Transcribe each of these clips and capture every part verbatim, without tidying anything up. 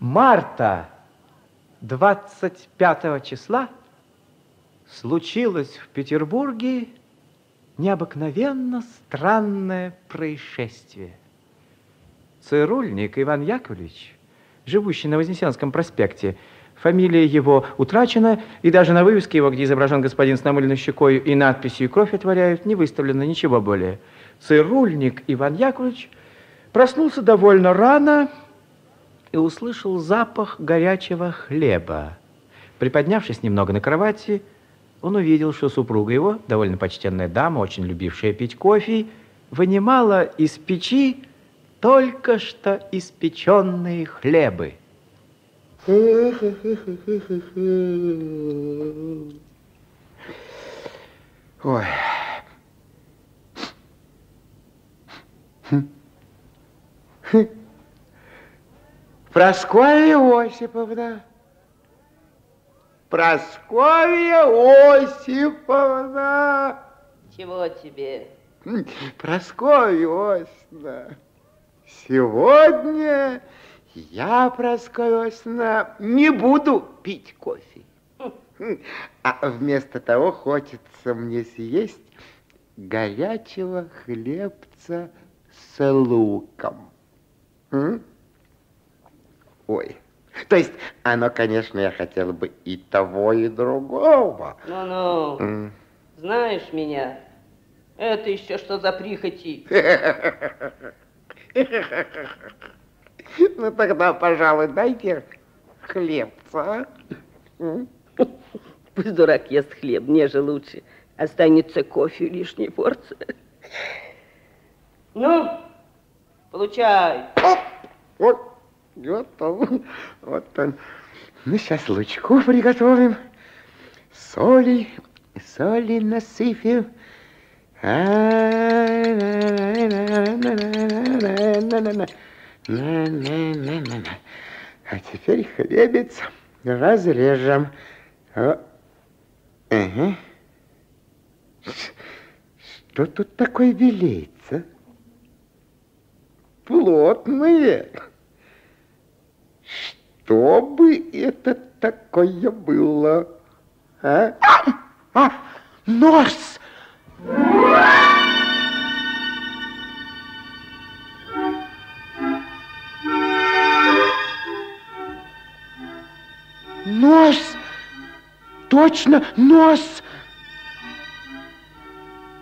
Марта двадцать пятого числа случилось в Петербурге необыкновенно странное происшествие. Цирюльник Иван Яковлевич, живущий на Вознесенском проспекте, фамилия его утрачена, и даже на вывеске его, где изображен господин с намыленной щекой и надписью «Кровь отворяют», не выставлено ничего более. Цирюльник Иван Яковлевич проснулся довольно рано и услышал запах горячего хлеба. Приподнявшись немного на кровати, он увидел, что супруга его, довольно почтенная дама, очень любившая пить кофе, вынимала из печи только что испеченные хлебы. Ой. Прасковья Осиповна, Прасковья Осиповна. Чего тебе? Прасковья Осиповна, сегодня я, Прасковья Осиповна, не буду пить кофе. А вместо того хочется мне съесть горячего хлебца с луком. Ой, то есть оно, конечно, я хотела бы и того, и другого. Ну-ну, mm. знаешь меня, это еще что за прихоти? Ну тогда, пожалуй, дайте хлебца. Пусть дурак ест хлеб, мне же лучше. Останется кофе лишней порции. Ну, получай. Оп! Вот он, вот он. Ну, сейчас лучку приготовим. Соли, соли насыпем. А теперь хлебец разрежем. Ага. Что тут такое белеется? Плотные. Что бы это такое было, а? А! Нос! Нос! Точно, нос!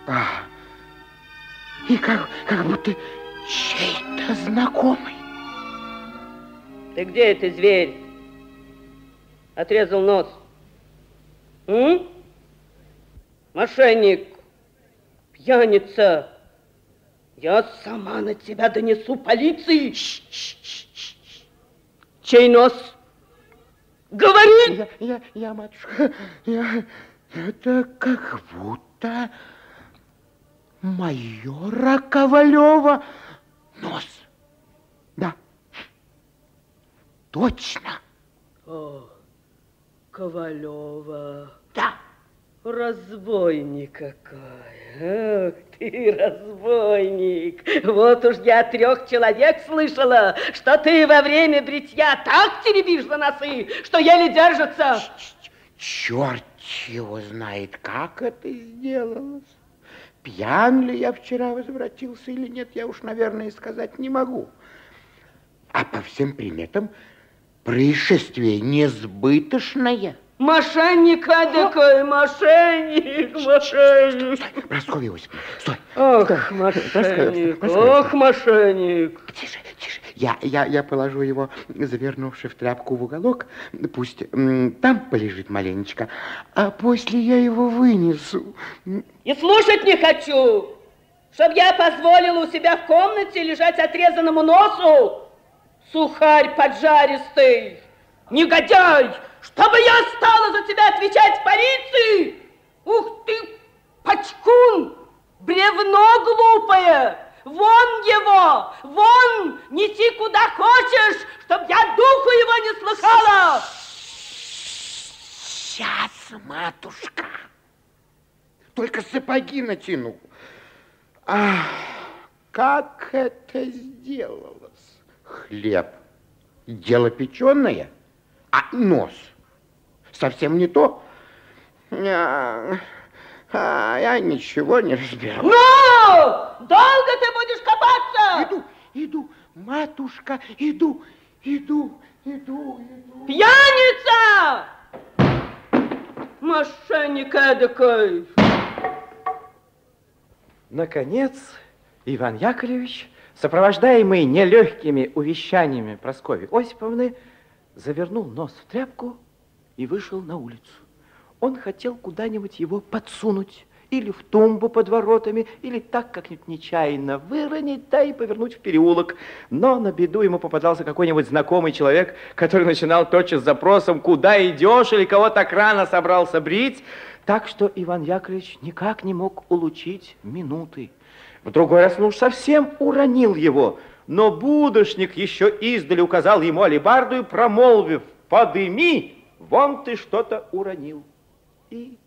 А. И как, как будто чей-то знакомый. Ты где это, зверь? Отрезал нос. М? Мошенник, пьяница, я сама на тебя донесу полиции. Ш-ш-ш-ш. Чей нос? Говори! Я, я, я матушка, я, это как будто майора Ковалева нос. Да. Точно. О, Ковалева. Да. Разбойник какой. Ах ты, разбойник. Вот уж я от трех человек слышала, что ты во время бритья так теребишь за носы, что еле держатся. Черт его знает, как это сделалось. Пьян ли я вчера возвратился или нет, я уж, наверное, сказать не могу. А по всем приметам, происшествие несбыточное. Мошенник, эдакой, мошенник, мошенник. Стой, Прасковья Осиповна, стой. Ох, мошенник, ох, мошенник. Тише, тише. Я, я, я положу его, завернувши в тряпку в уголок. Пусть там полежит маленечко, а после я его вынесу. И слушать не хочу, чтоб я позволила у себя в комнате лежать отрезанному носу. Сухарь поджаристый, негодяй, чтобы я стала за тебя отвечать в полиции? Ух ты, пачкун, бревно глупое! Вон его, вон, неси куда хочешь, чтоб я духу его не слыхала. Сейчас, матушка, только сапоги натяну. Ах, как это сделалось? Хлеб, дело печеное, а нос совсем не то. А, а, я ничего не разберу. Ну! Долго ты будешь копаться? Иду, иду, матушка, иду, иду, иду, иду. Пьяница! Мошенник эдакой. Наконец, Иван Яковлевич, сопровождаемый нелегкими увещаниями Прасковьи Осиповны, завернул нос в тряпку и вышел на улицу. Он хотел куда-нибудь его подсунуть. Или в тумбу под воротами, или так как-нибудь нечаянно выронить, да и повернуть в переулок. Но на беду ему попадался какой-нибудь знакомый человек, который начинал тотчас с запросом, куда идешь или кого так рано собрался брить. Так что Иван Яковлевич никак не мог улучить минуты. В другой раз, ну уж совсем уронил его, но будушник еще издали указал ему алебарду и, промолвив, подыми, вон ты что-то уронил. И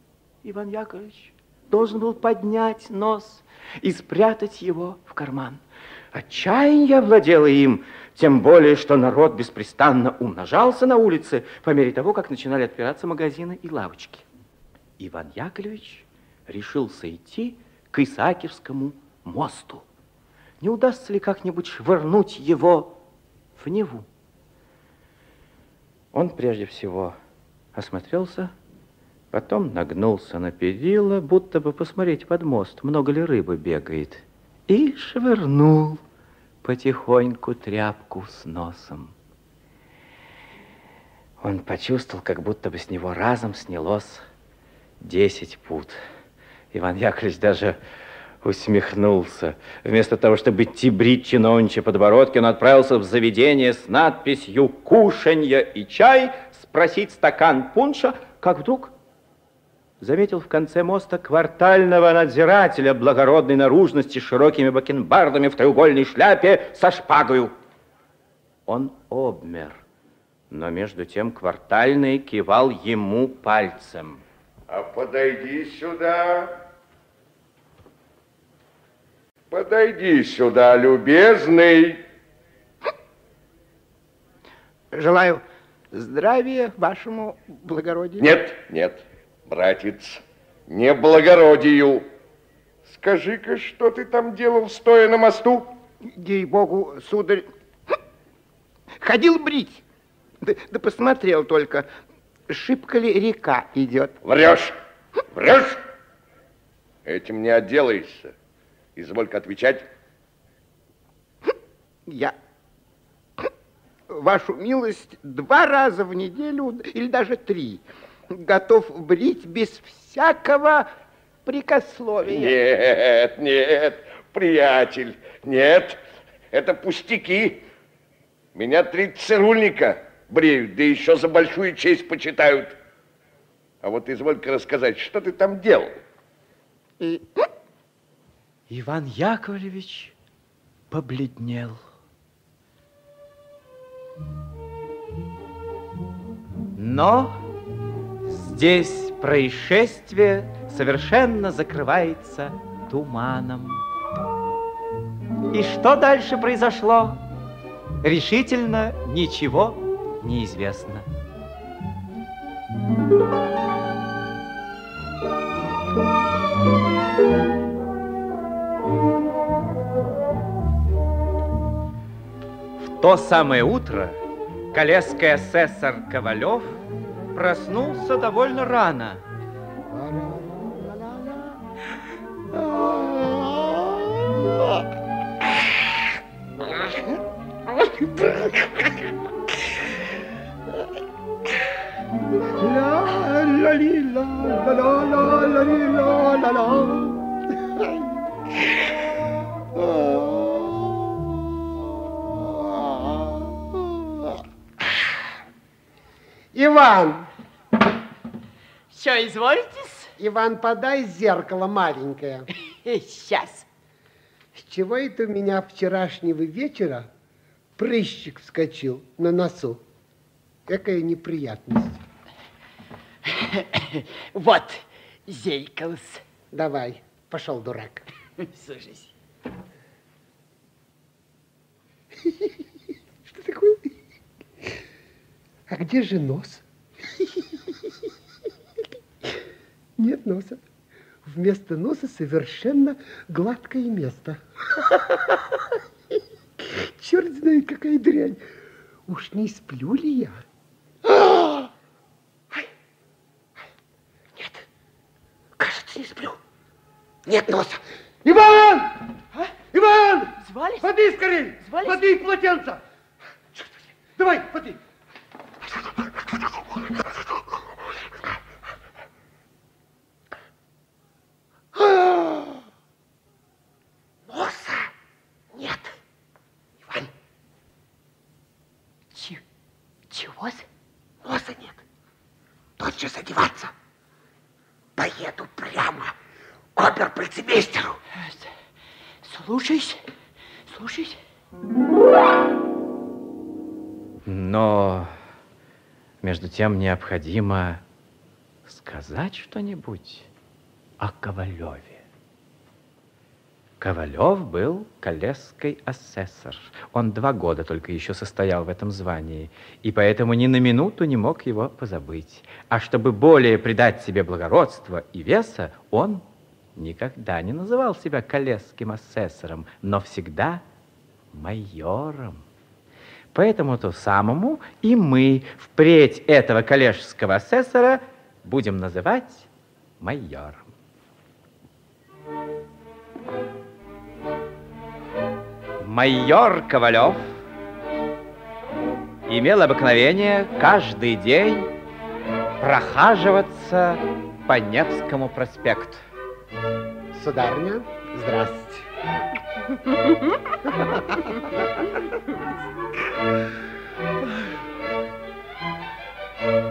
Иван Яковлевич должен был поднять нос и спрятать его в карман. Отчаяние овладело им, тем более, что народ беспрестанно умножался на улице по мере того, как начинали отпираться магазины и лавочки. Иван Яковлевич решился идти к Исаакиевскому мосту. Не удастся ли как-нибудь швырнуть его в Неву? Он прежде всего осмотрелся, потом нагнулся на перила, будто бы посмотреть под мост, много ли рыбы бегает, и швырнул потихоньку тряпку с носом. Он почувствовал, как будто бы с него разом снялось десять пуд. Иван Яковлевич даже усмехнулся. Вместо того, чтобы идти брить чиновничьи подбородки, он отправился в заведение с надписью «Кушанье и чай», спросить стакан пунша, как вдруг заметил в конце моста квартального надзирателя благородной наружности с широкими бакенбардами в треугольной шляпе со шпагою. Он обмер, но между тем квартальный кивал ему пальцем. А подойди сюда. Подойди сюда, любезный. Желаю здравия вашему благородию. Нет, нет. Братец, не благородию. Скажи-ка, что ты там делал, стоя на мосту? Ей-богу, сударь, ходил брить. Да, да посмотрел только, шибко ли река идет. Врешь, врешь. Этим не отделаешься. Изволь-ка отвечать. Я, вашу милость, два раза в неделю или даже три готов брить без всякого прикословия. Нет, нет, приятель, нет, это пустяки. Меня три цирульника бреют, да еще за большую честь почитают. А вот изволь-ка рассказать, что ты там делал? И... Иван Яковлевич побледнел. Но... здесь происшествие совершенно закрывается туманом. И что дальше произошло, решительно ничего не известно. В то самое утро коллежский асессор Ковалев проснулся довольно рано. Иван. Что, изволитесь? Иван, подай зеркало маленькое. Сейчас. С чего это у меня вчерашнего вечера прыщик вскочил на носу? Какая неприятность. Вот, зеркалс. Давай, пошел, дурак. Слушайся. Что такое? А где же нос? Нет носа. Вместо носа совершенно гладкое место. Черт знает, какая дрянь. Уж не сплю ли я? Нет, кажется, не сплю. Нет носа. Иван! А? Иван! Звались? Поди скорей! Звались? Поди полотенце! Давай, поди! Носа нет. Иван. Ч... Чего? Носа нет. Тотчас одеваться. Поеду прямо к обер-полицмейстеру. Слушайся, слушайся. Но между тем необходимо сказать что-нибудь о Ковалеве. Ковалев был коллежский асессор. Он два года только еще состоял в этом звании, и поэтому ни на минуту не мог его позабыть. А чтобы более придать себе благородства и веса, он никогда не называл себя коллежским асессором, но всегда майором. Поэтому-то самому и мы впредь этого коллежского асессора будем называть майором. Майор Ковалев имел обыкновение каждый день прохаживаться по Невскому проспекту. Сударыня, здравствуйте.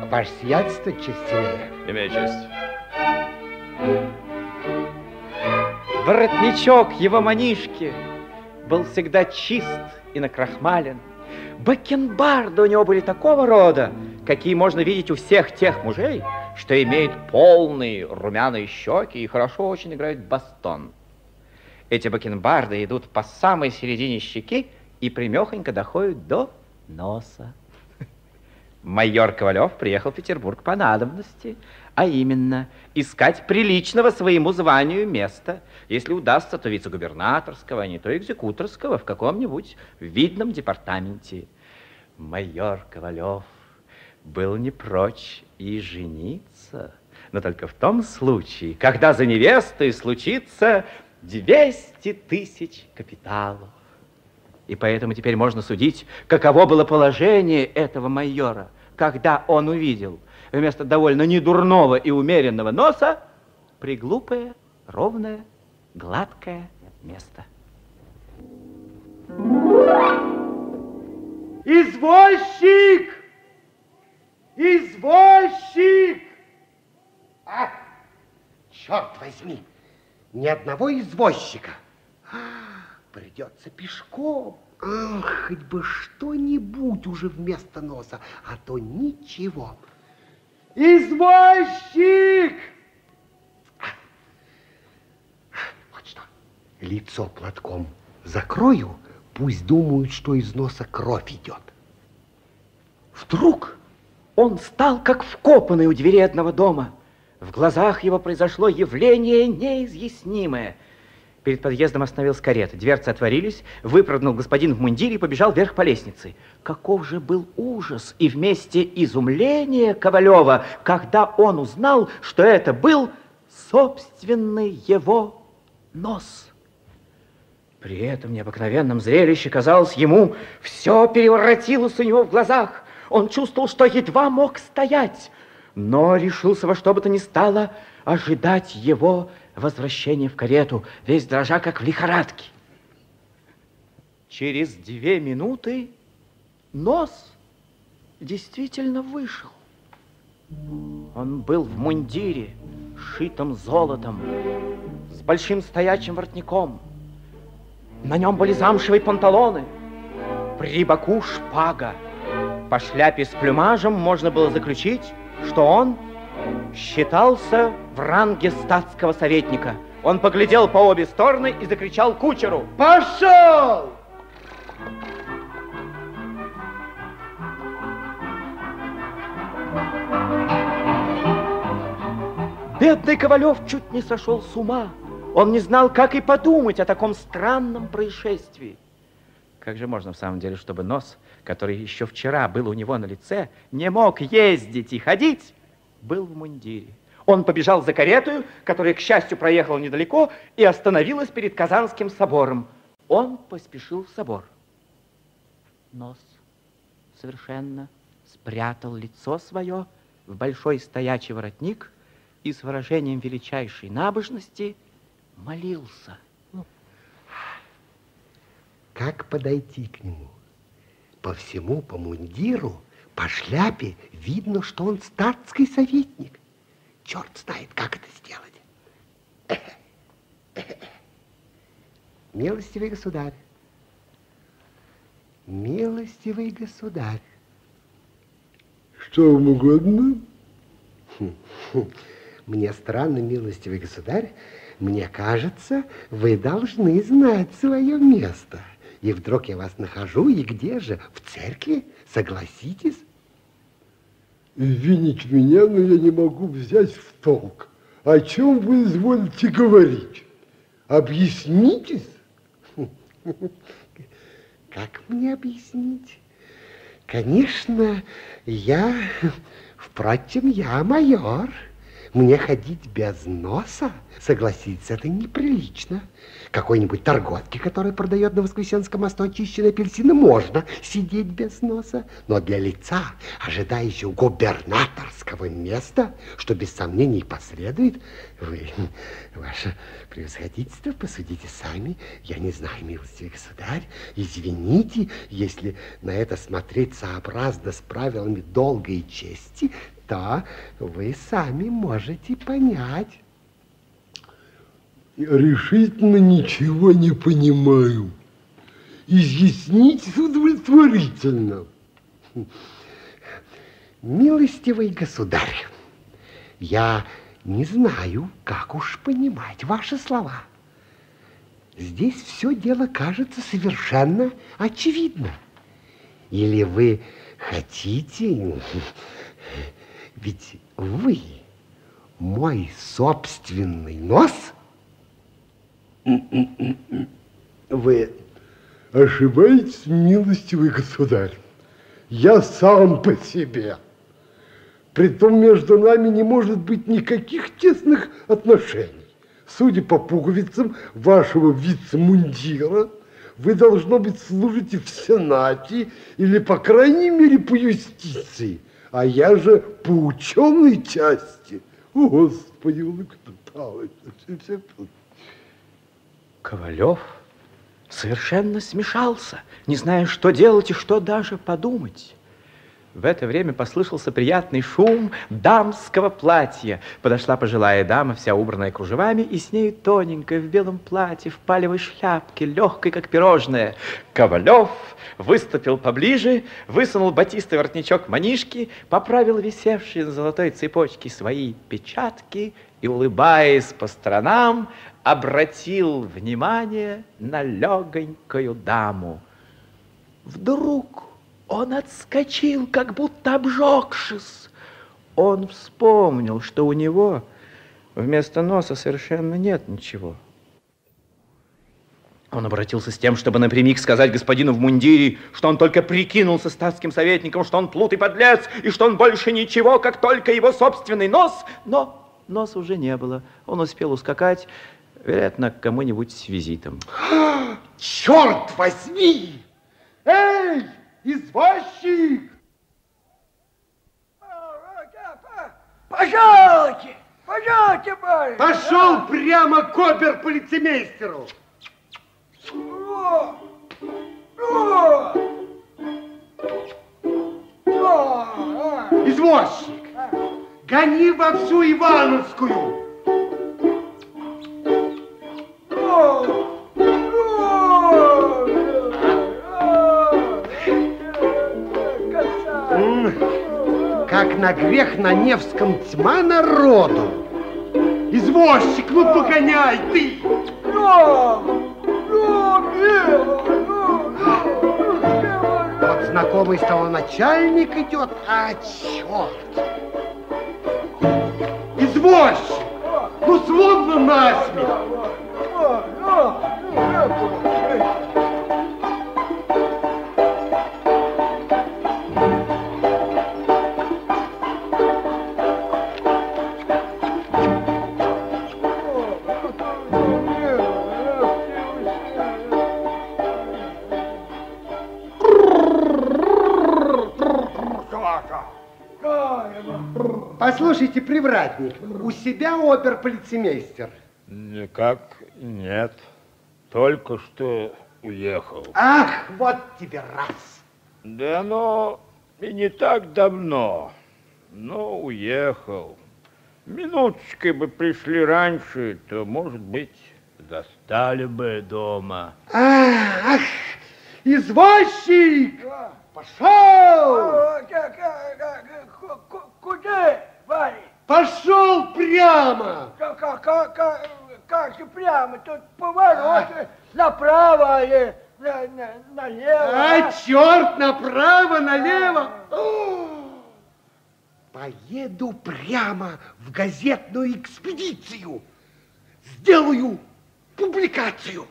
Ваше сиятельство, честнее. Имею честь. Воротничок его манишки был всегда чист и накрахмален. Бакенбарды у него были такого рода, какие можно видеть у всех тех мужей, что имеют полные румяные щеки и хорошо очень играют бастон. Эти бакенбарды идут по самой середине щеки и примехонько доходят до носа. Майор Ковалев приехал в Петербург по надобности, а именно искать приличного своему званию места. Если удастся, то вице-губернаторского, а не то экзекуторского в каком-нибудь видном департаменте. Майор Ковалев был не прочь и жениться, но только в том случае, когда за невестой случится двести тысяч капиталов. И поэтому теперь можно судить, каково было положение этого майора, когда он увидел вместо довольно недурного и умеренного носа приглупое, ровное, гладкое место. Извозчик! Извозчик! А, черт возьми! Ни одного извозчика. Придется пешком. Ах, хоть бы что-нибудь уже вместо носа, а то ничего. Извозчик! А, вот что. Лицо платком закрою, пусть думают, что из носа кровь идет. Вдруг он стал как вкопанный у двери одного дома. В глазах его произошло явление неизъяснимое. Перед подъездом остановилась карета. Дверцы отворились, выпрыгнул господин в мундире и побежал вверх по лестнице. Каков же был ужас и вместе изумление Ковалева, когда он узнал, что это был собственный его нос. При этом необыкновенном зрелище, казалось ему, все переворотилось у него в глазах. Он чувствовал, что едва мог стоять, но решился во что бы то ни стало ожидать его возвращения в карету, весь дрожа, как в лихорадке. Через две минуты нос действительно вышел. Он был в мундире, шитом золотом, с большим стоячим воротником. На нем были замшевые панталоны, при боку шпага. По шляпе с плюмажем можно было заключить, что он считался в ранге статского советника. Он поглядел по обе стороны и закричал кучеру: «Пошел!» Бедный Ковалев чуть не сошел с ума. Он не знал, как и подумать о таком странном происшествии. Как же можно в самом деле, чтобы нос, который еще вчера был у него на лице, не мог ездить и ходить, был в мундире. Он побежал за каретою, которая, к счастью, проехала недалеко и остановилась перед Казанским собором. Он поспешил в собор. Нос совершенно спрятал лицо свое в большой стоячий воротник и с выражением величайшей набожности молился. Как подойти к нему? По всему, по мундиру, по шляпе видно, что он статский советник. Черт знает, как это сделать. Милостивый государь, милостивый государь. Что вам угодно? Мне странно, милостивый государь, мне кажется, вы должны знать свое место. И вдруг я вас нахожу, и где же? В церкви? Согласитесь? Извините меня, но я не могу взять в толк. О чем вы изволите говорить? Объяснитесь? Как мне объяснить? Конечно, я... Впрочем, я майор. Мне ходить без носа, согласиться, это неприлично. Какой-нибудь торговке, который продает на Воскресенском мосту очищенные апельсины, можно сидеть без носа. Но для лица, ожидающего губернаторского места, что без сомнений последует, вы, ваше превосходительство, посудите сами. Я не знаю, милостивый государь, извините, если на это смотреть сообразно с правилами долга и чести, то вы сами можете понять. Я решительно ничего не понимаю. Изъяснитесь удовлетворительно. Милостивый государь, я не знаю, как уж понимать ваши слова. Здесь все дело кажется совершенно очевидно. Или вы хотите... Ведь вы мой собственный нос? Вы ошибаетесь, милостивый государь. Я сам по себе. Притом между нами не может быть никаких тесных отношений. Судя по пуговицам вашего вице-мундира, вы, должно быть, служите в Сенате или, по крайней мере, по юстиции. А я же по ученой части. О, Господи, улыбнулась. Ковалев совершенно смешался, не зная, что делать и что даже подумать. В это время послышался приятный шум дамского платья. Подошла пожилая дама, вся убранная кружевами, и с ней тоненькая, в белом платье, в палевой шляпке, легкой, как пирожное. Ковалев выступил поближе, высунул батистый воротничок манишки, поправил висевшие на золотой цепочке свои печатки и, улыбаясь по сторонам, обратил внимание на легонькую даму. Вдруг... он отскочил, как будто обжегшись. Он вспомнил, что у него вместо носа совершенно нет ничего. Он обратился с тем, чтобы напрямик сказать господину в мундире, что он только прикинулся статским советником, что он плут и подлец, и что он больше ничего, как только его собственный нос. Но носа уже не было. Он успел ускакать, вероятно, к кому-нибудь с визитом. Черт возьми! Эй! Извозчик! Пожалуйте! Пожалуйте, барин! Пошел да? Прямо к обер-полицемейстеру! О! О! О! Извозчик! А? гони во всю Ивановскую. Как на грех на Невском тьма народу. Извозчик, ну погоняй ты! Вот знакомый столоначальник идет, а черт! Извозчик, ну словно насмех! Послушайте, привратник, у себя обер-полицемейстер? Никак нет, только что уехал. Ах, вот тебе раз! Да ну, и не так давно, но уехал. Минуточкой бы пришли раньше, то, может быть, застали бы дома. Ах, извозчик! Пошел! Куда, Варя? Пошел прямо! Как, как, как, как же прямо? Тут поворот а. направо и на, на, налево. А, а черт, направо, налево! А. Поеду прямо в газетную экспедицию. Сделаю публикацию.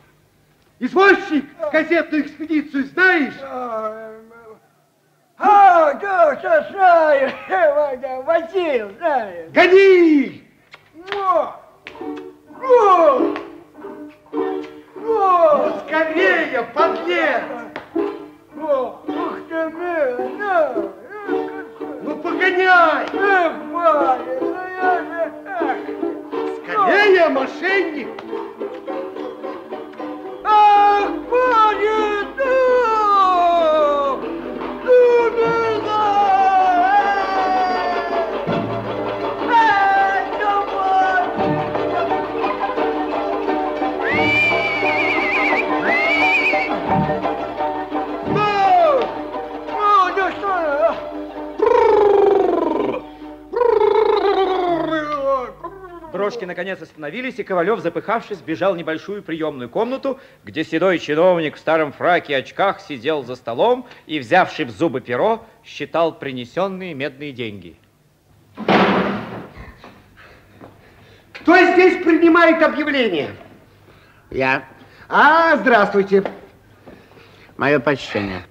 Извозчик, газетную экспедицию знаешь? А, да, все знаю, водил, знаю. Гони! О! О! О! Ну, скорее, подлец! О! Ух ты, милый, да! Ну, погоняй! Эх, Варя, ну я же... Эх. Скорее, мошенник! Ах, Варя, да! Дрожки наконец остановились, и Ковалев, запыхавшись, бежал в небольшую приемную комнату, где седой чиновник в старом фраке и очках сидел за столом и, взявший в зубы перо, считал принесенные медные деньги. Кто здесь принимает объявление? Я. А, здравствуйте. Мое почтение.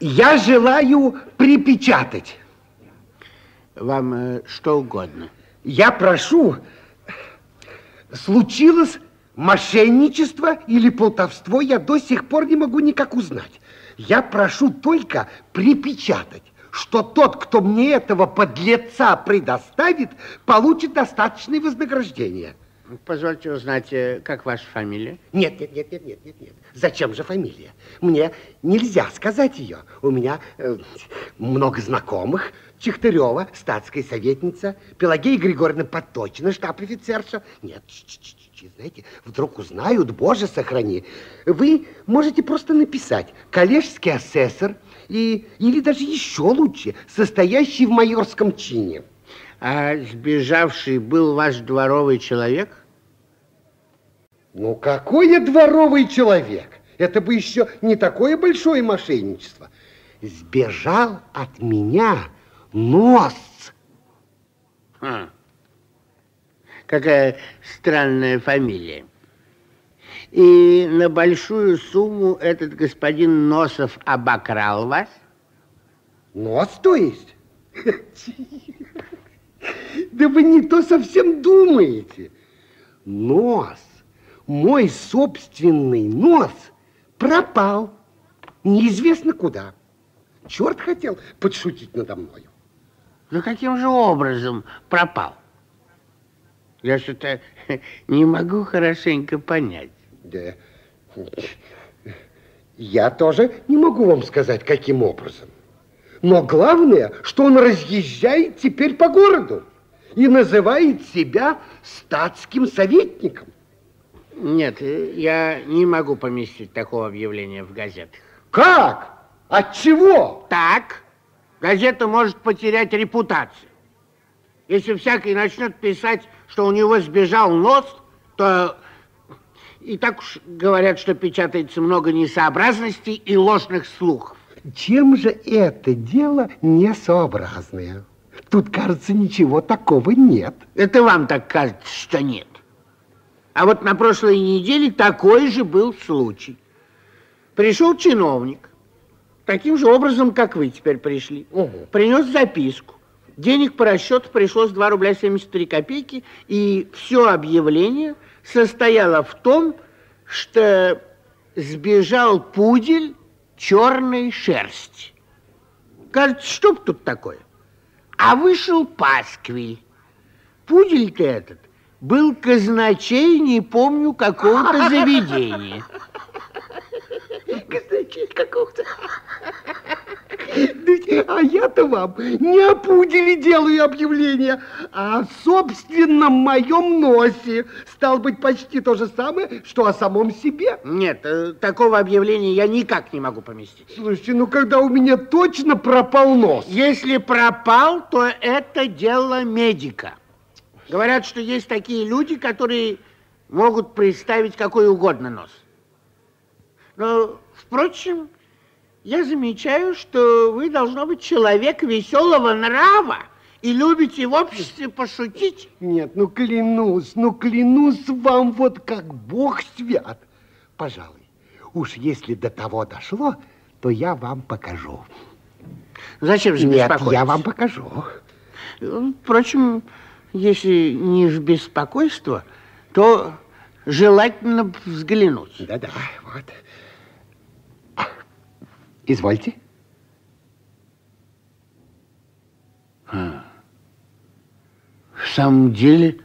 Я желаю припечатать. Вам э, что угодно. Я прошу, случилось мошенничество или плутовство, я до сих пор не могу никак узнать. Я прошу только припечатать, что тот, кто мне этого подлеца предоставит, получит достаточное вознаграждение. Позвольте узнать, как ваша фамилия? Нет, нет, нет, нет, нет, нет, нет. Зачем же фамилия? Мне нельзя сказать ее. У меня э, много знакомых. Чехтырева, статская советница, Пелагея Григорьевна Поточина, штаб-офицерша. Нет, ч -ч -ч -ч, знаете, вдруг узнают, боже, сохрани. Вы можете просто написать коллежский асессор и, или даже еще лучше, состоящий в майорском чине. А сбежавший был ваш дворовый человек? Ну, какой дворовый человек? Это бы еще не такое большое мошенничество. Сбежал от меня нос. Ха. Какая странная фамилия. И на большую сумму этот господин Носов обокрал вас? Нос, то есть? Да вы не то совсем думаете. Нос, мой собственный нос, пропал. Неизвестно куда. Черт хотел подшутить надо мною. Но каким же образом пропал? Я что-то не могу хорошенько понять. Да. Я тоже не могу вам сказать, каким образом. Но главное, что он разъезжает теперь по городу и называет себя статским советником. Нет, я не могу поместить такого объявления в газетах. Как? От чего? Так. Газета может потерять репутацию. Если всякий начнет писать, что у него сбежал нос, то и так уж говорят, что печатается много несообразностей и ложных слухов. Чем же это дело несообразное? Тут, кажется, ничего такого нет. Это вам так кажется, что нет. А вот на прошлой неделе такой же был случай. Пришел чиновник, таким же образом, как вы теперь пришли, угу. Принес записку. Денег по расчету пришлось два рубля семьдесят три копейки, и все объявление состояло в том, что сбежал пудель черной шерсти. Кажется, что б тут такое? А вышел пасквиль. Пудель-то этот был казначей, не помню, какого-то заведения. Казначей какого-то. А я-то вам не о пуделе делаю объявление, а о собственном моем носе. Стало быть, почти то же самое, что о самом себе. Нет, такого объявления я никак не могу поместить. Слушайте, ну когда у меня точно пропал нос? Если пропал, то это дело медика. Говорят, что есть такие люди, которые могут представить какой угодно нос. Но, впрочем, я замечаю, что вы, должно быть, человек веселого нрава и любите в обществе пошутить. Нет, ну клянусь, ну клянусь вам, вот как Бог свят. Пожалуй, уж если до того дошло, то я вам покажу. Зачем же беспокоиться? Нет, я вам покажу. Впрочем, если не в беспокойство, то желательно взглянуть. Да-да, вот. Извольте. А. В самом деле,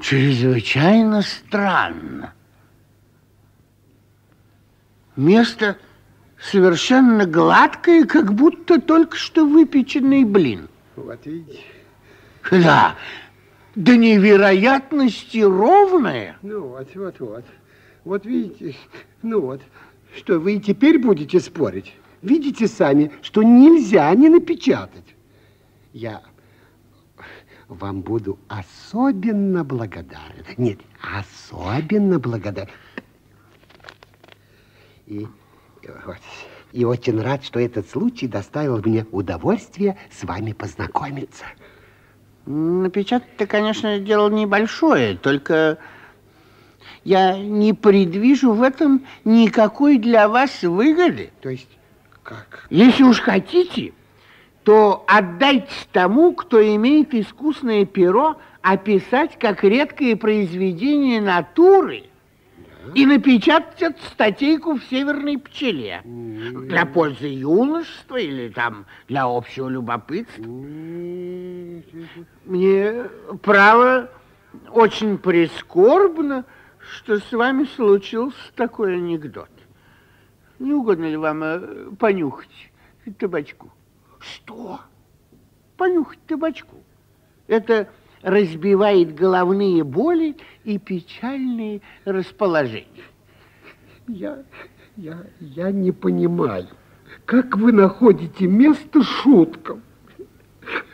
чрезвычайно странно. Место совершенно гладкое, как будто только что выпеченный блин. Вот видите. Да, до невероятности ровное. Ну вот, вот, вот. Вот видите, ну вот. Что, вы и теперь будете спорить? Видите сами, что нельзя не напечатать. Я вам буду особенно благодарен. Нет, особенно благодарен. И, вот, и очень рад, что этот случай доставил мне удовольствие с вами познакомиться. Напечатать-то, конечно, дело небольшое, только... Я не предвижу в этом никакой для вас выгоды. То есть как? Если уж хотите, то отдайтесь тому, кто имеет искусное перо, описать как редкое произведение натуры, да? И напечатать эту статейку в «Северной пчеле». Нет. Для пользы юношества или там для общего любопытства. Нет. Мне, право, очень прискорбно, что с вами случился такой анекдот. Не угодно ли вам понюхать табачку? Что? Понюхать табачку. Это разбивает головные боли и печальные расположения. Я, я, я не понимаю, как вы находите место шуткам?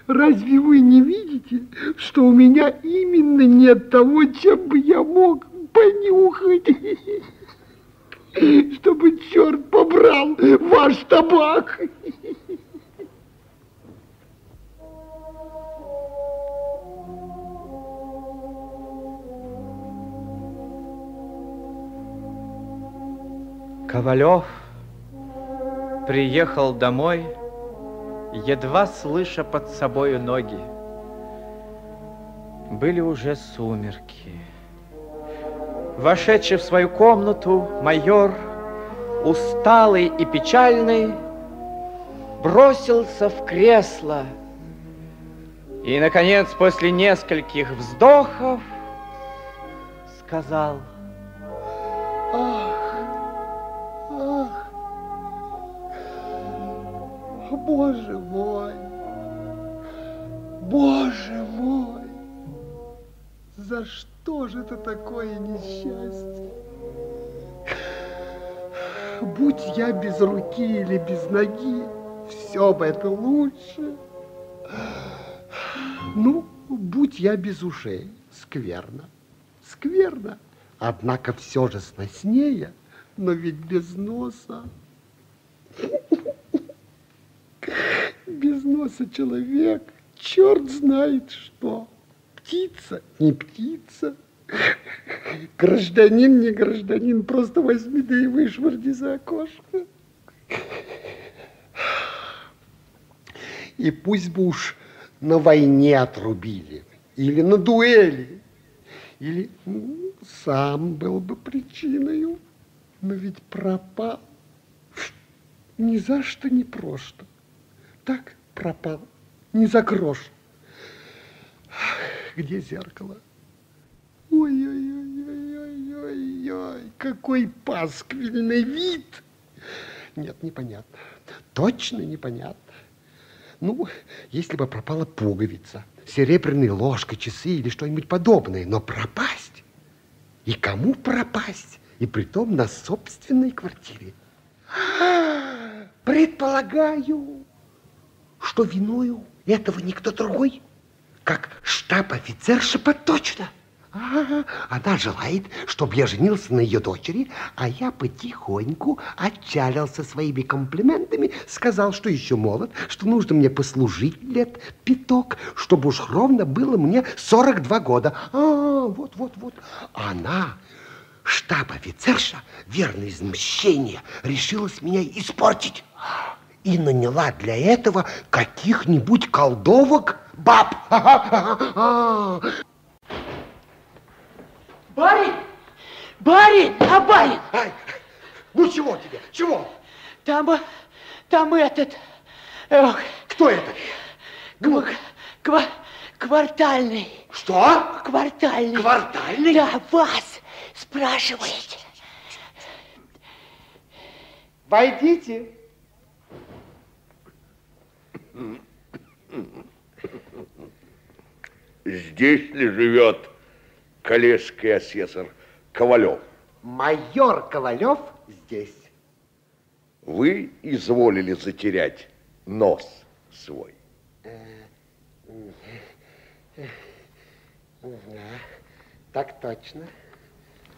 Разве вы не видите, что у меня именно нет того, чем бы я мог понюхать, чтобы черт побрал ваш табак. Ковалев приехал домой, едва слыша под собою ноги. Были уже сумерки. Вошедший в свою комнату майор, усталый и печальный, бросился в кресло и, наконец, после нескольких вздохов сказал: «Ах, ах, Боже мой, Боже мой, за что же это такое несчастье? Будь я без руки или без ноги, все бы это лучше. Ну, будь я без ушей, скверно, скверно, однако все же сноснее, но ведь без носа. Без носа человек, черт знает что. Птица, не птица. Гражданин, не гражданин, просто возьми да и вышвырни за окошко. И пусть бы уж на войне отрубили, или на дуэли, или ну, сам был бы причиною, но ведь пропал. Ни за что, ни просто. Так пропал, не за грош. Где зеркало? Ой-ой-ой-ой-ой-ой-ой, какой пасквильный вид! Нет, непонятно, точно непонятно. Ну, если бы пропала пуговица, серебряная ложка, часы или что-нибудь подобное, но пропасть? И кому пропасть? И притом на собственной квартире. Предполагаю, что виною этого никто другой, как штаб-офицер Шепоточина. А, она желает, чтобы я женился на ее дочери, а я потихоньку отчалился своими комплиментами, сказал, что еще молод, что нужно мне послужить лет пяток, чтобы уж ровно было мне сорок два года. А, вот-вот-вот. Она, штаб-офицерша, верно из мщения, решилась меня испортить и наняла для этого каких-нибудь колдовок баб. Барин! Барин! А барин! Ай, ну чего тебе? Чего? Там, там этот... Эх, кто этот? Ква ква квартальный. Что? Квартальный. Квартальный? Да, вас спрашиваете. Войдите. Здесь ли живет коллежский асессор Ковалев? Майор Ковалев здесь. Вы изволили затерять нос свой. Так точно.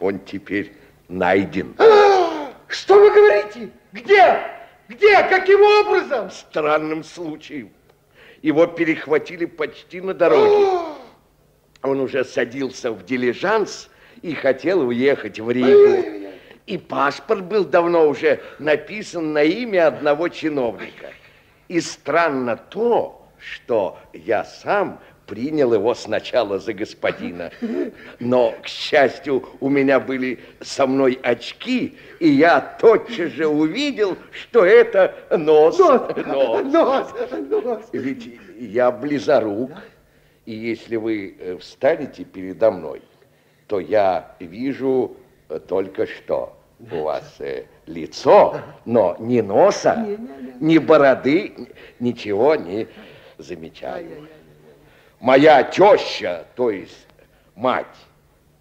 Он теперь найден. Что вы говорите? Где? Где? Каким образом? Странным случаем. Его перехватили почти на дороге. Он уже садился в дилижанс и хотел уехать в Ригу. И паспорт был давно уже написан на имя одного чиновника. И странно то, что я сам принял его сначала за господина. Но, к счастью, у меня были со мной очки, и я тотчас же увидел, что это нос. Нос! Нос! Нос! Нос. Ведь я близорук. И если вы встанете передо мной, то я вижу только что у вас э, лицо, но ни носа, ни бороды, ничего не замечаю. Моя теща, то есть мать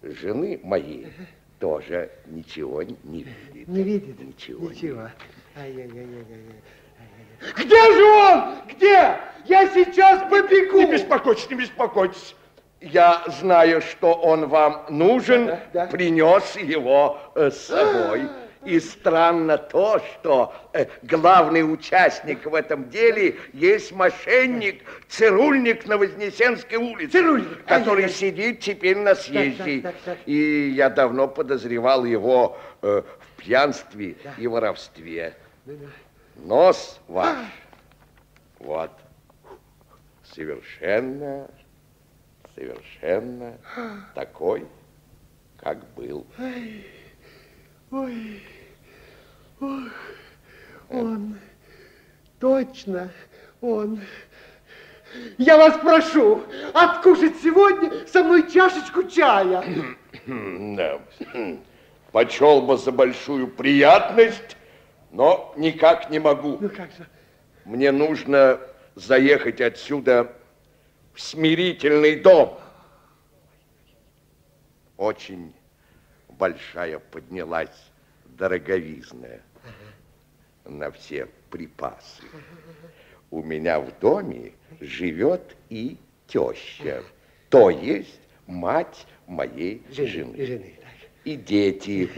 жены моей, тоже ничего не видит. Не видит? Ничего. Ничего. Где же он? Где? Я сейчас побегу. Не беспокойтесь, не беспокойтесь. Я знаю, что он вам нужен, да, да. Принес его э, с собой. И странно то, что э, главный участник в этом деле есть мошенник, цирульник на Вознесенской улице, цирульник, который а сидит теперь на съезде. Так, так, так, так. И я давно подозревал его э, в пьянстве, да, и воровстве. Да, да. Нос ваш, вот, совершенно, совершенно такой, как был. Ой, ой, ох, он, точно он. Я вас прошу, откушать сегодня со мной чашечку чая. Да, почел бы за большую приятность. Но никак не могу. Ну как же? мне нужно заехать отсюда в смирительный дом. Очень большая поднялась дороговизна на все припасы. У меня в доме живет и теща, то есть мать моей жены. И дети.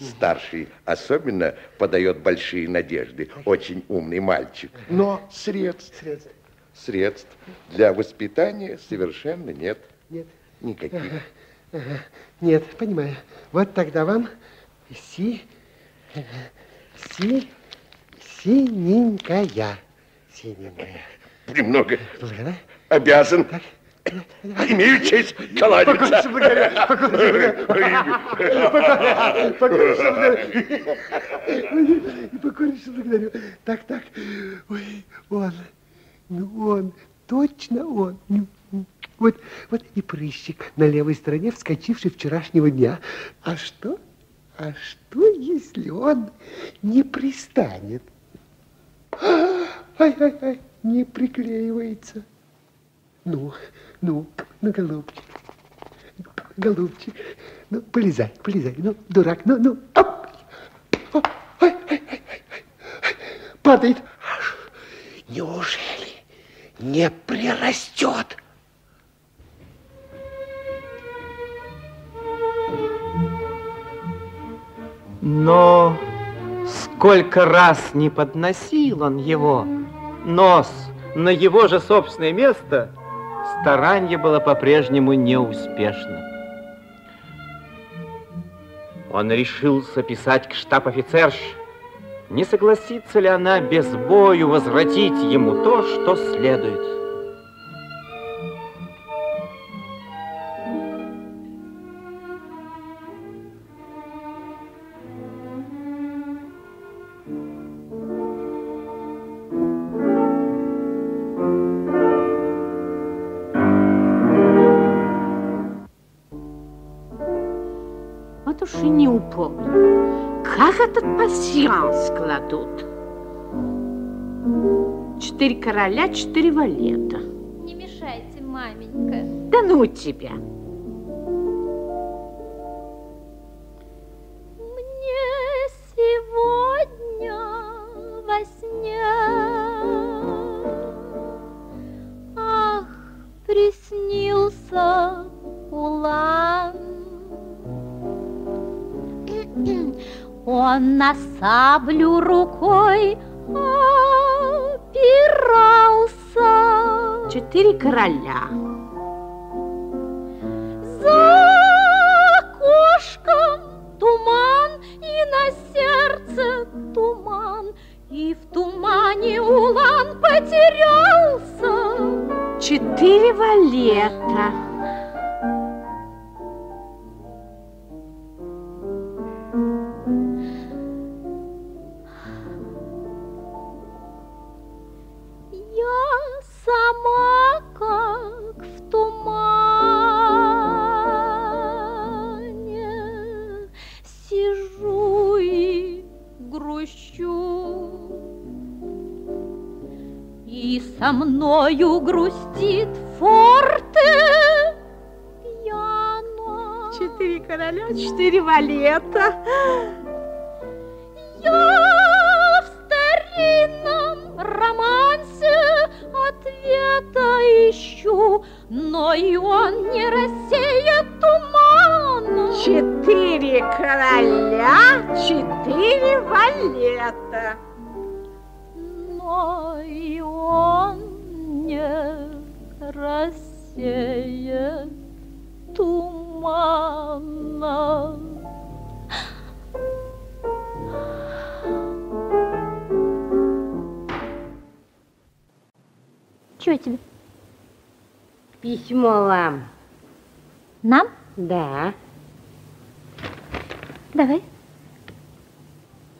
Старший особенно подает большие надежды. Очень умный мальчик. Но средств, средств. средств для воспитания совершенно нет. Нет. Никаких. Ага. Ага. Нет, понимаю. Вот тогда вам си... си... синенькая. Синенькая. Премного обязан. Так. Имею честь кланяться. Покорнейше благодарю. Так, так. Ой, он, ну он, точно он. Вот, вот и прыщик на левой стороне, вскочивший вчерашнего дня. А что? А что, если он не пристанет? Ай-ай-ай, не приклеивается. Ну, ну, ну, голубчик, голубчик, ну, полезай, полезай, ну, дурак, ну, ну, оп, оп, ай, ай, ай, ай, падает. Неужели не прирастет? Но сколько раз не подносил он его нос на его же собственное место, старание было по-прежнему неуспешно. Он решился писать к штаб-офицерше, не согласится ли она без бою возвратить ему то, что следует. Как этот пасьянс кладут? Четыре короля, четыре валета. Не мешайте, маменька. Да ну тебя. Мне сегодня во сне, ах, приснился улан. Он на саблю рукой опирался. Четыре короля. За окошком туман, и на сердце туман, и в тумане улан потерялся. Четыре валета. Со мною грустит форте пьяно. Четыре короля, четыре валета. Я в старинном романсе ответа ищу, но и он не рассеет туман. Четыре короля, четыре валета. Но и он не рассеет тумана. Чего тебе? Письмо вам. Нам? Да. Давай.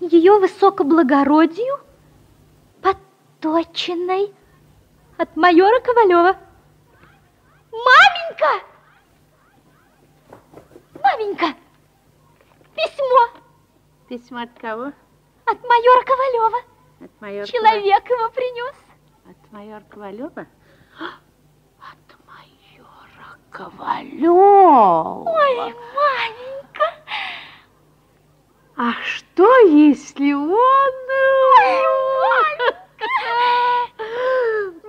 Ее высокоблагородию? Точенной от майора Ковалева. Маменька! Маменька! Письмо! Письмо от кого? От майора Ковалева. майора... Человек его принес. От майора Ковалева? От майора Ковалева. Ой, маменька. А что, если он... Ой, маменька.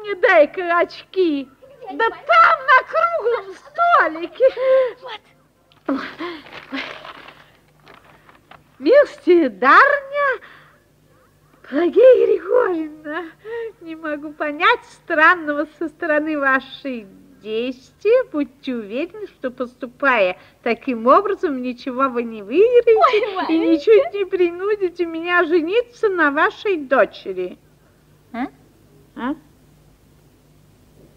Не дай-ка очки. Где да там, на круглом столике. Вот. Милости дарня, Пелагея Григорьевна, не могу понять странного со стороны вашей действия. Будьте уверены, что, поступая таким образом, ничего вы не выиграете. Ой, и ничуть не принудите меня жениться на вашей дочери. А? А?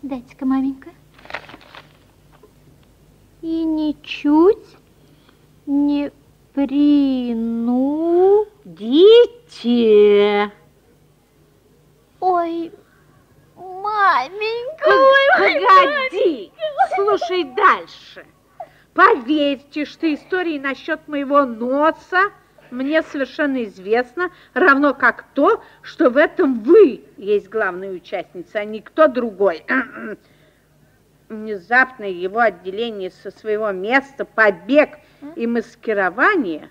Дайте-ка, маменька. И ничуть не... принудите. Ой, маменька. Погоди, слушай дальше. Поверьте, что истории насчет моего носа мне совершенно известно, равно как то, что в этом вы есть главная участница, а никто другой. Внезапно его отделение со своего места, побег и маскирование,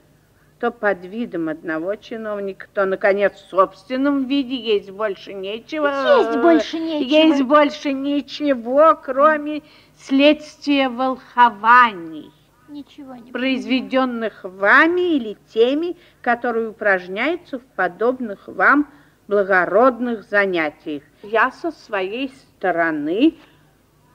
то под видом одного чиновника, то, наконец, в собственном виде есть больше нечего. Есть больше нечего. Есть больше ничего, кроме следствия волхований, ничего не произведенных понимаю. Вами или теми, которые упражняются в подобных вам благородных занятиях. Я со своей стороны...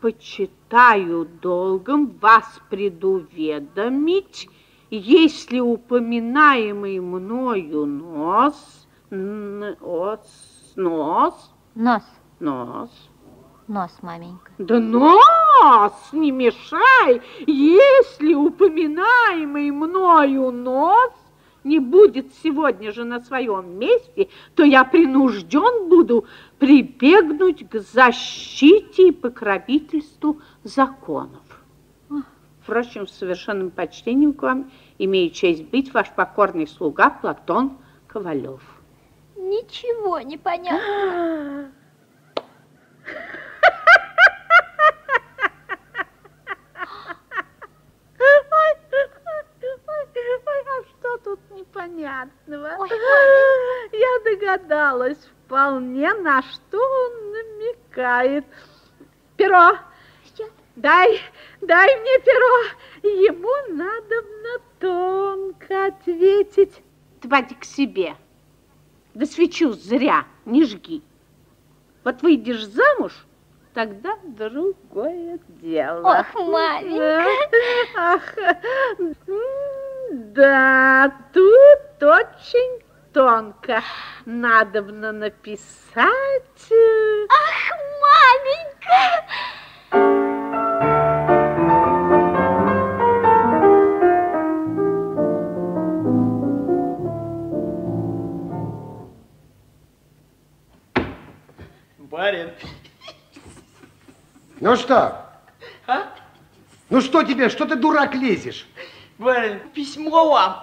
почитаю долгом вас предуведомить, если упоминаемый мною нос, нос, нос, нос, нос, нос, маменька. Да нос, не мешай, если упоминаемый мною нос не будет сегодня же на своем месте, то я принужден буду прибегнуть к защите и покровительству законов. Впрочем, с совершенным почтением к вам имею честь быть ваш покорный слуга Платон Ковалев. Ничего не понятно. Непонятного. Ой, я догадалась вполне, на что он намекает. Перо, что? дай, дай мне перо. Ему надобно тонко ответить. Давайте к себе. Да свечу зря не жги. Вот выйдешь замуж, тогда другое дело. Ох, маленькая. Ах, да, тут очень тонко надобно написать. Ах, маменька! Барин. Ну что? А? Ну что тебе? Что ты, дурак, лезешь? Барин, письмо вам.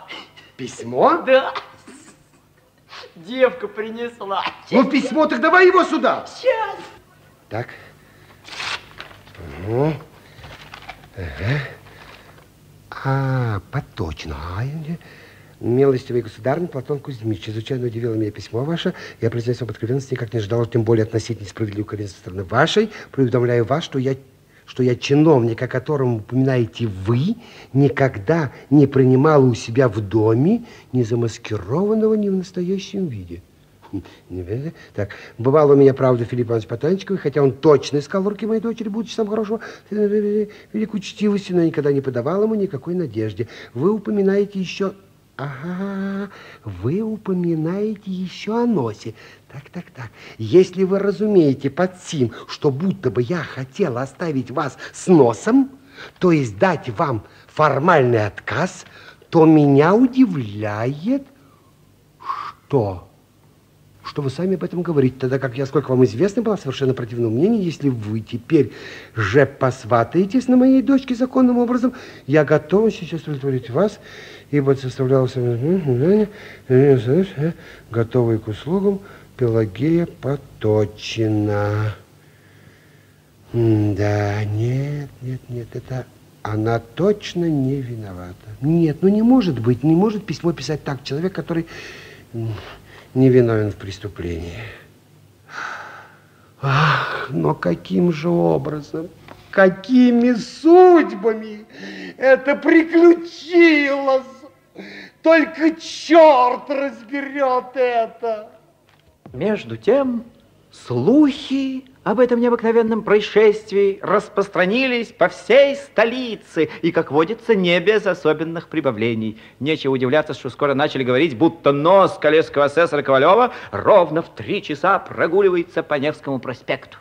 Письмо? Да. Девка принесла. Ну, письмо, так давай его сюда. Сейчас. Так. Ну. Ага. А, поточно. Милостивый государь Платон Кузьмич, чрезвычайно удивило меня письмо ваше. Я, признаюсь вам откровенности, никак не ожидал, тем более относительно несправедливой конкуренции со стороны вашей. Предупреждаю вас, что я... что я чиновник, о котором упоминаете вы, никогда не принимала у себя в доме ни замаскированного, ни в настоящем виде. Так, бывало у меня, правда, Филипп Иванович Потанчиковый, хотя он точно искал в руки моей дочери, будучи сам хорошего, великую учтивость, но никогда не подавал ему никакой надежде. Вы упоминаете еще... Ага, вы упоминаете еще о носе. Так, так, так. Если вы разумеете под сим, что будто бы я хотела оставить вас с носом, то есть дать вам формальный отказ, то меня удивляет, что... что вы сами об этом говорите, тогда как я, сколько вам известно, была совершенно противного мнения. Если вы теперь же посватаетесь на моей дочке законным образом, я готова сейчас удовлетворить вас, ибо составлялся готовый к услугам Пелагея Поточина. Да, нет, нет, нет, это она точно не виновата. Нет, ну не может быть, не может письмо писать так человек, который не виновен в преступлении. Ах, но каким же образом, какими судьбами это приключилось? Только черт разберет это. Между тем, слухи об этом необыкновенном происшествии распространились по всей столице и, как водится, не без особенных прибавлений. Нечего удивляться, что скоро начали говорить, будто нос колесского асессора Ковалева ровно в три часа прогуливается по Невскому проспекту.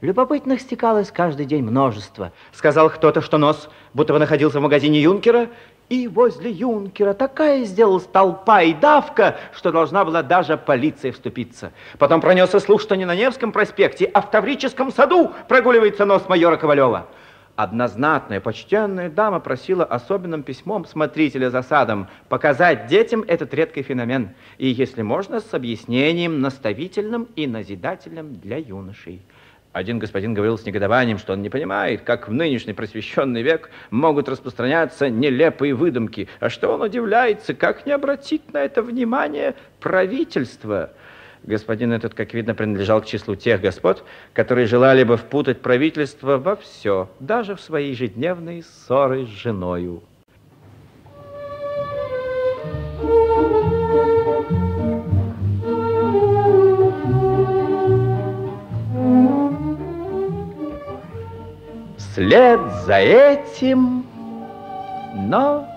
Любопытных стекалось каждый день множество. Сказал кто-то, что нос будто бы находился в магазине Юнкера, и возле Юнкера такая сделалась толпа и давка, что должна была даже полиция вступиться. Потом пронесся слух, что не на Невском проспекте, а в Таврическом саду прогуливается нос майора Ковалева. Одна знатная, почтенная дама просила особенным письмом смотрителя за садом показать детям этот редкий феномен. И, если можно, с объяснением наставительным и назидательным для юношей. Один господин говорил с негодованием, что он не понимает, как в нынешний просвещенный век могут распространяться нелепые выдумки, а что он удивляется, как не обратить на это внимание правительство. Господин этот, как видно, принадлежал к числу тех господ, которые желали бы впутать правительство во все, даже в свои ежедневные ссоры с женою. Вслед за этим, но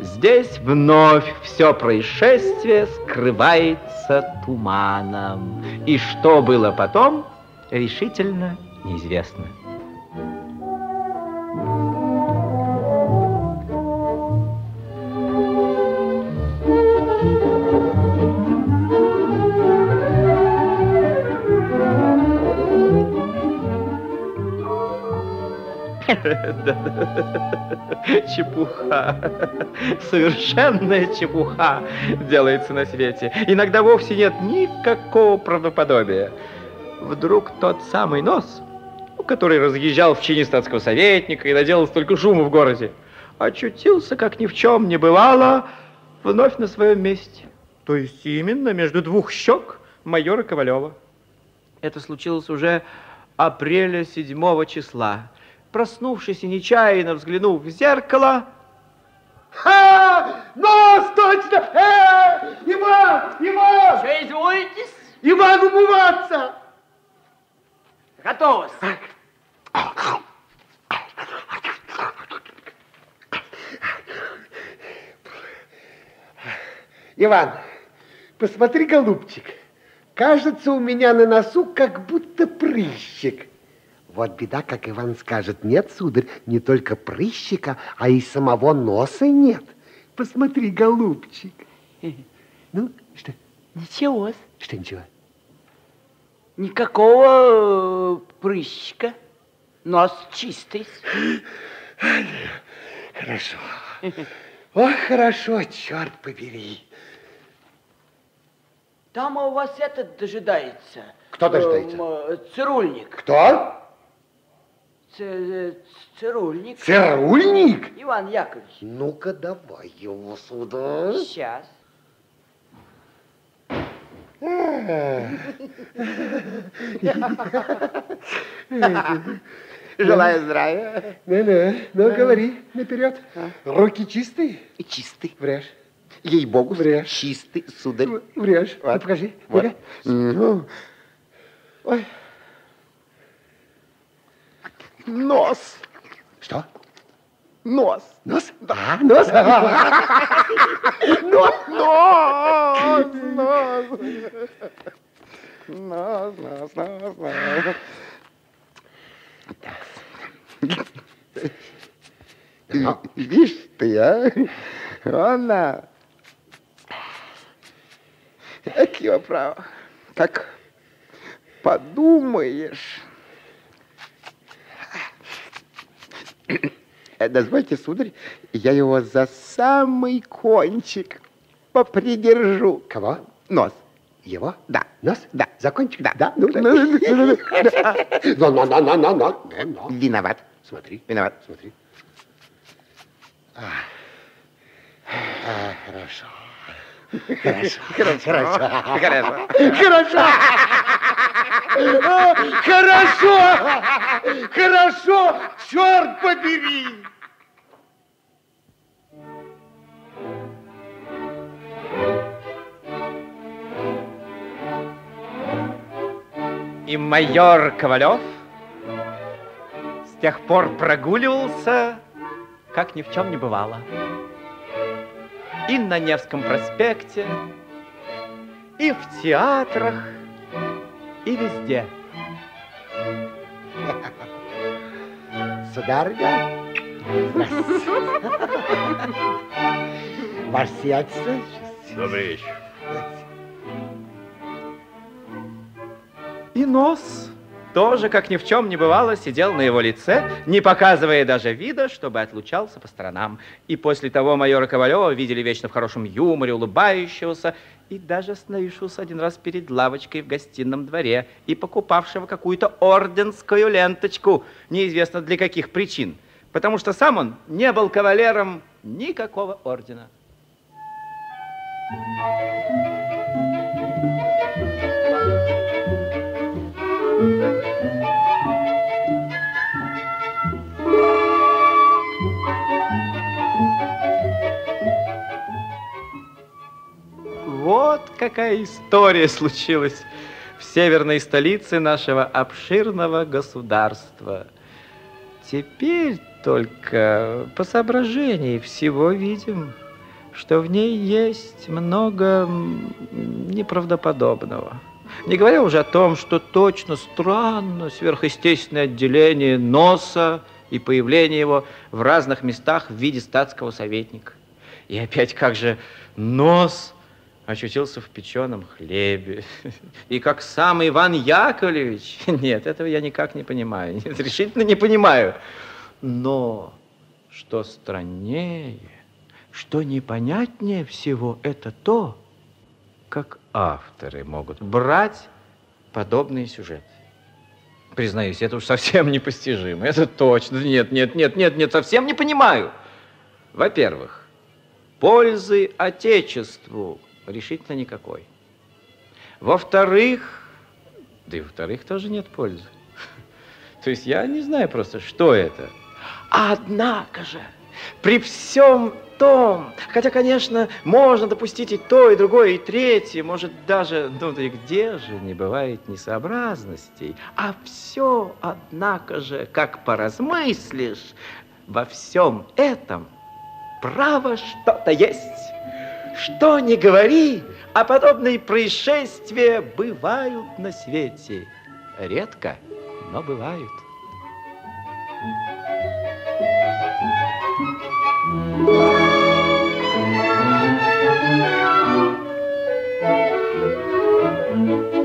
здесь вновь все происшествие скрывается туманом. И что было потом, решительно неизвестно. Чепуха, совершенная чепуха делается на свете. Иногда вовсе нет никакого правдоподобия. Вдруг тот самый нос, который разъезжал в чине статского советника и наделал столько шума в городе, очутился, как ни в чем не бывало, вновь на своем месте. То есть именно между двух щек майора Ковалева. Это случилось уже апреля седьмого числа. Проснувшись и нечаянно взглянув в зеркало... Ха! Нос точно! Э! Иван! Иван! Что, изволитесь? Иван, умываться! Готово. Иван, посмотри, голубчик. Кажется, у меня на носу как будто прыщик. Вот беда, как Иван скажет, нет, сударь, не только прыщика, а и самого носа нет. Посмотри, голубчик. Ну, что? Ничего. Что ничего? Никакого прыщика. Нос чистый. Хорошо. О, хорошо, черт побери. Там у вас этот дожидается. Кто дожидается? Цирульник. Кто? Цирульник. Цирульник? Иван Яковлевич. Ну-ка, давай его сюда. Сейчас. Желаю здравия. Да-да. Ну, говори, наперед. Руки чистые? Чистые. Врешь. Ей-богу, врешь. Чистый, сударь. Врешь. Вот, покажи. Вот. Ой. Нос. Что? Нос. Нос? Да, нос. Нос. Нос. Нос. Нос. Нос. Нос. Видишь ты, а? Она. Как его право. Как подумаешь. Дозвольте, сударь, я его за самый кончик попридержу. Кого? Нос. Его? Да. Нос? Да. Закончик? Да. Да. Ну, да. Но, но, но, но, но, но, но. Виноват. Смотри. Виноват. Смотри. А, а, хорошо. Хорошо. Хорошо. Хорошо. Хорошо. Хорошо. Хорошо. Черт побери. И майор Ковалев с тех пор прогуливался, как ни в чем не бывало. И на Невском проспекте, и в театрах, и везде. Сударыня, здравствуйте. Ваше сиятельство. Добрый вечер. И нос тоже, как ни в чем не бывало, сидел на его лице, не показывая даже вида, чтобы отлучался по сторонам. И после того майора Ковалева видели вечно в хорошем юморе, улыбающегося, и даже остановившегося один раз перед лавочкой в гостином дворе и покупавшего какую-то орденскую ленточку, неизвестно для каких причин, потому что сам он не был кавалером никакого ордена. Вот какая история случилась в северной столице нашего обширного государства. Теперь только по соображении всего видим, что в ней есть много неправдоподобного. Не говоря уже о том, что точно странно сверхъестественное отделение носа и появление его в разных местах в виде статского советника. И опять как же нос очутился в печеном хлебе. И как сам Иван Яковлевич. Нет, этого я никак не понимаю. Нет, решительно не понимаю. Но что страннее, что непонятнее всего, это то, как авторы могут брать подобные сюжеты. Признаюсь, это уж совсем непостижимо. Это точно. Нет, нет, нет, нет, нет, совсем не понимаю. Во-первых, пользы Отечеству решительно никакой. Во-вторых, да и во-вторых тоже нет пользы. То есть я не знаю просто, что это. Однако же, при всем том, хотя, конечно, можно допустить и то, и другое, и третье, может даже, ну да и где же не бывает несообразностей, а все, однако же, как поразмыслишь, во всем этом право что-то есть. Что ни говори, а подобные происшествия бывают на свете. Редко, но бывают. Thank you.